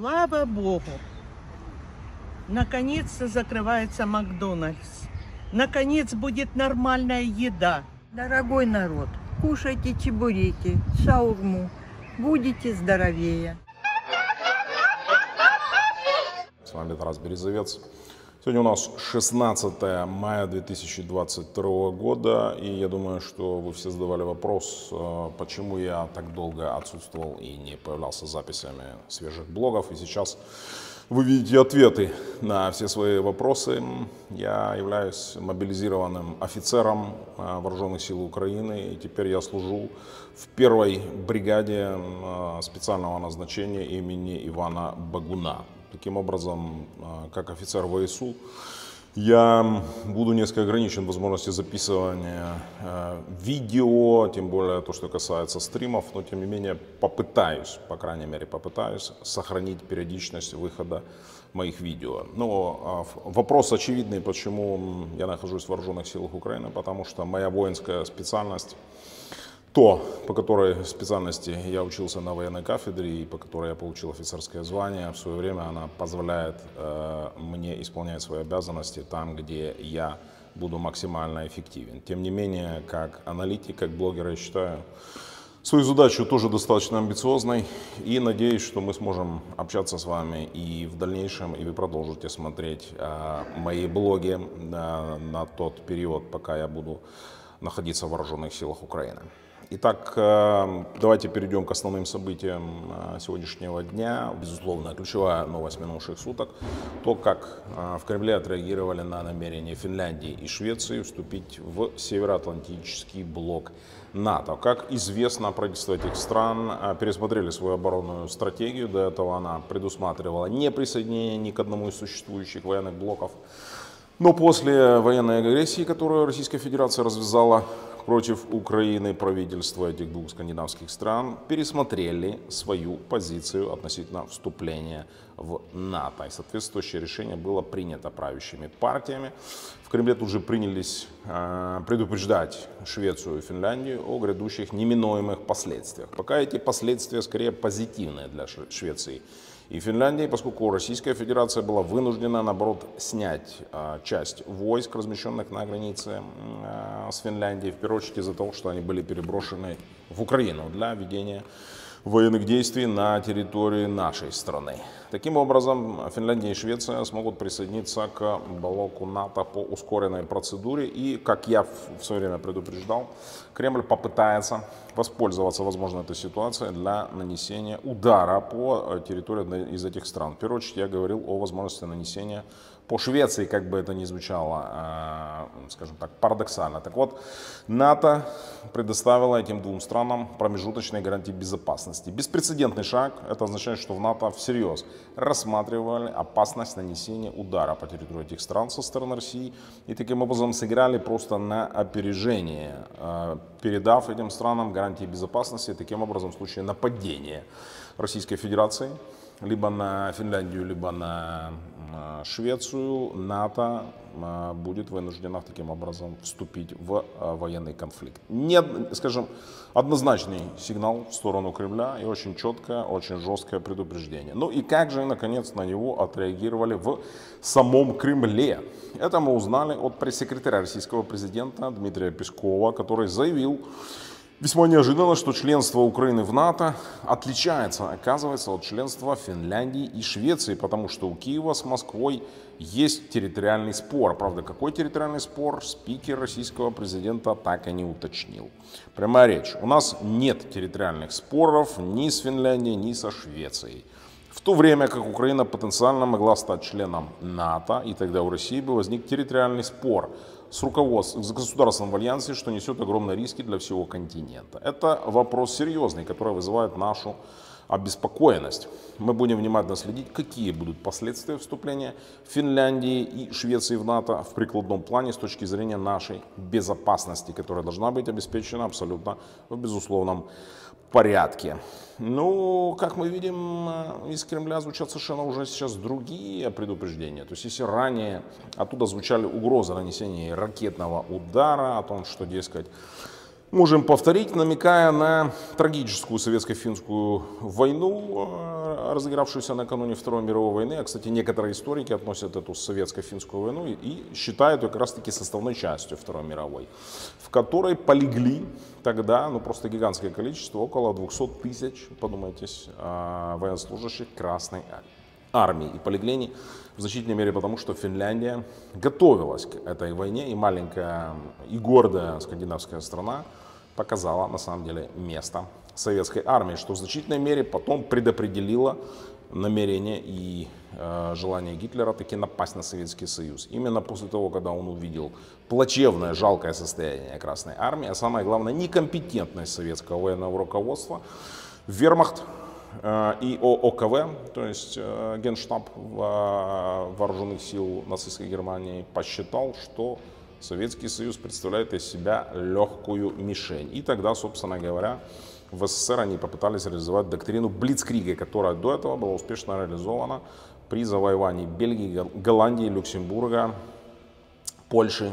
Слава Богу! Наконец-то закрывается Макдональдс. Наконец будет нормальная еда. Дорогой народ, кушайте чебуреки, шаурму. Будете здоровее. С вами Тарас Березовец. Сегодня у нас 16 мая 2022 года, и я думаю, что вы все задавали вопрос, почему я так долго отсутствовал и не появлялся с записями свежих блогов. И сейчас вы видите ответы на все свои вопросы. Я являюсь мобилизированным офицером Вооруженных сил Украины, и теперь я служу в 1-й бригаде специального назначения имени Ивана Богуна. Таким образом, как офицер ВСУ, я буду несколько ограничен в возможности записывания видео, тем более то, что касается стримов, но тем не менее попытаюсь, по крайней мере попытаюсь, сохранить периодичность выхода моих видео. Но вопрос очевидный, почему я нахожусь в Вооруженных силах Украины, потому что моя воинская специальность, то, по которой специальности я учился на военной кафедре и по которой я получил офицерское звание, в свое время она позволяет мне исполнять свои обязанности там, где я буду максимально эффективен. Тем не менее, как аналитик, как блогер, я считаю свою задачу тоже достаточно амбициозной, и надеюсь, что мы сможем общаться с вами и в дальнейшем, и вы продолжите смотреть мои блоги на тот период, пока я буду находиться в Вооруженных силах Украины. Итак, давайте перейдем к основным событиям сегодняшнего дня. Безусловно, ключевая новость минувших суток – то, как в Кремле отреагировали на намерение Финляндии и Швеции вступить в Североатлантический блок НАТО. Как известно, правительства этих стран пересмотрели свою оборонную стратегию. До этого она предусматривала не присоединение ни к одному из существующих военных блоков. Но после военной агрессии, которую Российская Федерация развязала против Украины, правительства этих двух скандинавских стран пересмотрели свою позицию относительно вступления в НАТО. И соответствующее решение было принято правящими партиями. В Кремле тут же принялись предупреждать Швецию и Финляндию о грядущих неминуемых последствиях. Пока эти последствия скорее позитивные для Швеции и Финляндии, поскольку Российская Федерация была вынуждена, наоборот, снять часть войск, размещенных на границе с Финляндией, в первую очередь из-за того, что они были переброшены в Украину для ведения военных действий на территории нашей страны. Таким образом, Финляндия и Швеция смогут присоединиться к блоку НАТО по ускоренной процедуре. И, как я в свое время предупреждал, Кремль попытается воспользоваться, возможно, этой ситуацией для нанесения удара по территории одной из этих стран. В первую очередь я говорил о возможности нанесения по Швеции, как бы это ни звучало, скажем так, парадоксально. Так вот, НАТО предоставило этим двум странам промежуточные гарантии безопасности. Беспрецедентный шаг. Это означает, что в НАТО всерьез рассматривали опасность нанесения удара по территории этих стран со стороны России и таким образом сыграли просто на опережение, передав этим странам гарантии безопасности, таким образом в случае нападения Российской Федерации либо на Финляндию, либо на Швецию, НАТО будет вынуждена таким образом вступить в военный конфликт. Нет, скажем, однозначный сигнал в сторону Кремля и очень четкое, очень жесткое предупреждение. Ну и как же, наконец, на него отреагировали в самом Кремле? Это мы узнали от пресс-секретаря российского президента Дмитрия Пескова, который заявил, весьма неожиданно, что членство Украины в НАТО отличается, оказывается, от членства Финляндии и Швеции, потому что у Киева с Москвой есть территориальный спор. Правда, какой территориальный спор, спикер российского президента так и не уточнил. Прямая речь. У нас нет территориальных споров ни с Финляндией, ни со Швецией. В то время как Украина потенциально могла стать членом НАТО, и тогда у России бы возник территориальный спор с руководством, с государством в альянсе, что несет огромные риски для всего континента. Это вопрос серьезный, который вызывает нашу обеспокоенность. Мы будем внимательно следить, какие будут последствия вступления Финляндии и Швеции в НАТО в прикладном плане с точки зрения нашей безопасности, которая должна быть обеспечена абсолютно в безусловном порядке. Ну, как мы видим, из Кремля звучат совершенно уже сейчас другие предупреждения. То есть, если ранее оттуда звучали угрозы нанесения ракетного удара, о том, что, дескать, можем повторить, намекая на трагическую советско-финскую войну, разыгравшуюся накануне Второй мировой войны. А, кстати, некоторые историки относят эту советско-финскую войну и считают ее как раз-таки составной частью Второй мировой, в которой полегли тогда, ну, просто гигантское количество, около 200 тысяч, подумайтесь, военнослужащих Красной армии. И полегли они в значительной мере потому, что Финляндия готовилась к этой войне, и маленькая и гордая скандинавская страна показала, на самом деле, место советской армии, что в значительной мере потом предопределило намерение и желание Гитлера таки напасть на Советский Союз. Именно после того, когда он увидел плачевное, жалкое состояние Красной армии, а самое главное, некомпетентность советского военного руководства, вермахт и ОКВ, то есть Генштаб вооруженных сил нацистской Германии, посчитал, что Советский Союз представляет из себя легкую мишень. И тогда, собственно говоря, в СССР они попытались реализовать доктрину блицкрига, которая до этого была успешно реализована при завоевании Бельгии, Голландии, Люксембурга, Польши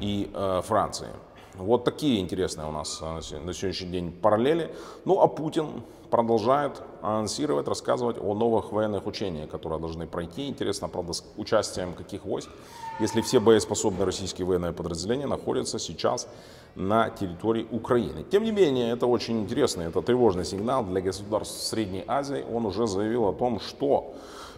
и Франции. Вот такие интересные у нас на сегодняшний день параллели. Ну а Путин продолжает анонсировать, рассказывать о новых военных учениях, которые должны пройти. Интересно, правда, с участием каких войск, если все боеспособные российские военные подразделения находятся сейчас на территории Украины. Тем не менее, это очень интересный, это тревожный сигнал для государств Средней Азии. Он уже заявил о том, что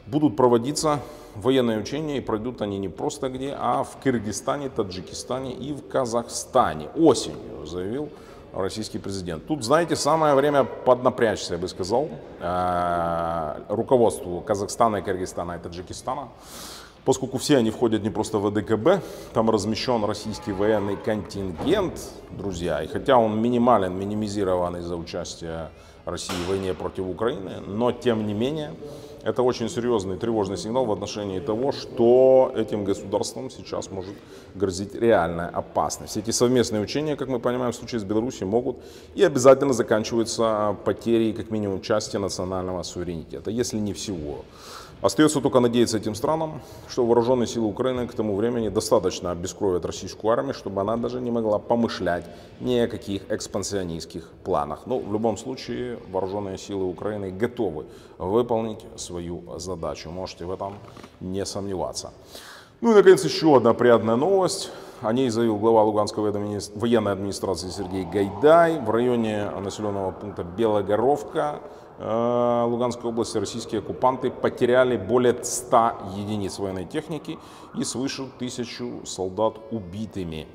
будут проводиться военные учения, и пройдут они не просто где, а в Кыргызстане, Таджикистане и в Казахстане. Осенью, заявил российский президент. Тут, знаете, самое время поднапрячься, я бы сказал, руководству Казахстана, Кыргызстана и Таджикистана, поскольку все они входят не просто в ДКБ, там размещен российский военный контингент, друзья, и хотя он минимален, минимизирован из-за участия России в войне против Украины, но тем не менее, это очень серьезный тревожный сигнал в отношении того, что этим государствам сейчас может грозить реальная опасность. Эти совместные учения, как мы понимаем, в случае с Беларусью могут и обязательно заканчиваются потерей как минимум части национального суверенитета, если не всего. Остается только надеяться этим странам, что вооруженные силы Украины к тому времени достаточно обескровят российскую армию, чтобы она даже не могла помышлять ни о каких экспансионистских планах. Но в любом случае вооруженные силы Украины готовы выполнить свою задачу. Можете в этом не сомневаться. Ну и наконец еще одна приятная новость. О ней заявил глава Луганской военной администрации Сергей Гайдай. В районе населенного пункта Белогоровка Луганской области российские оккупанты потеряли более 100 единиц военной техники и свыше 1000 солдат убитыми.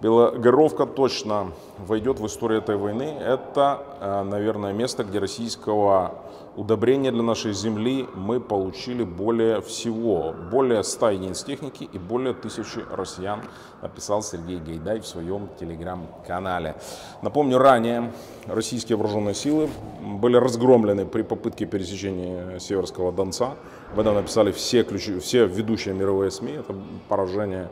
Белогоровка точно войдет в историю этой войны. Это, наверное, место, где российского удобрения для нашей земли мы получили более всего. Более 100 единиц техники и более 1000 россиян, написал Сергей Гайдай в своем телеграм-канале. Напомню, ранее российские вооруженные силы были разгромлены при попытке пересечения Северского Донца. Об этом написали все ведущие мировые СМИ. Это поражение,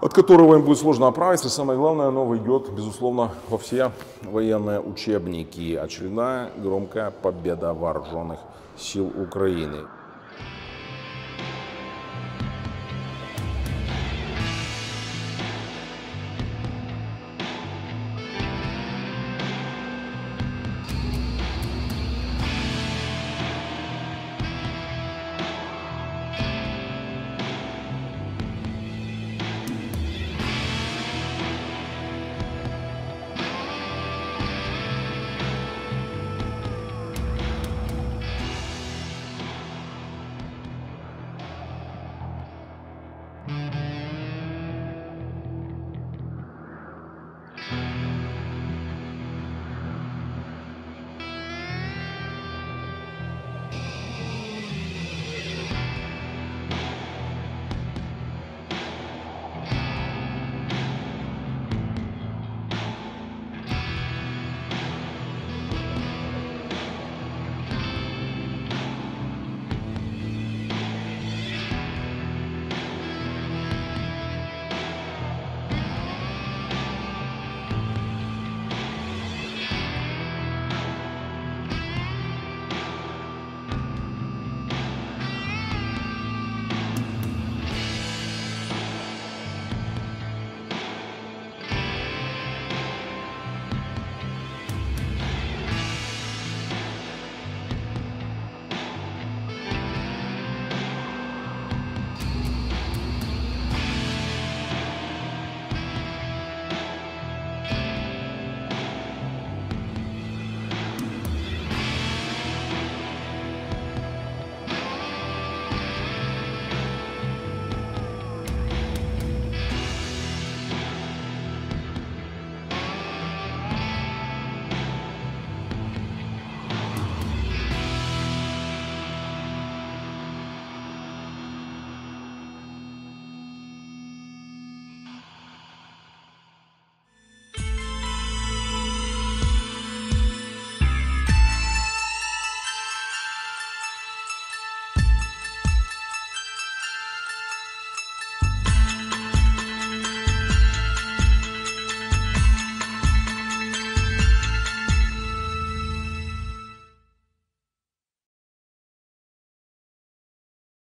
от которого им будет сложно оправиться. Самое главное, оно войдет, безусловно, во все военные учебники. Очередная громкая победа вооруженных сил Украины.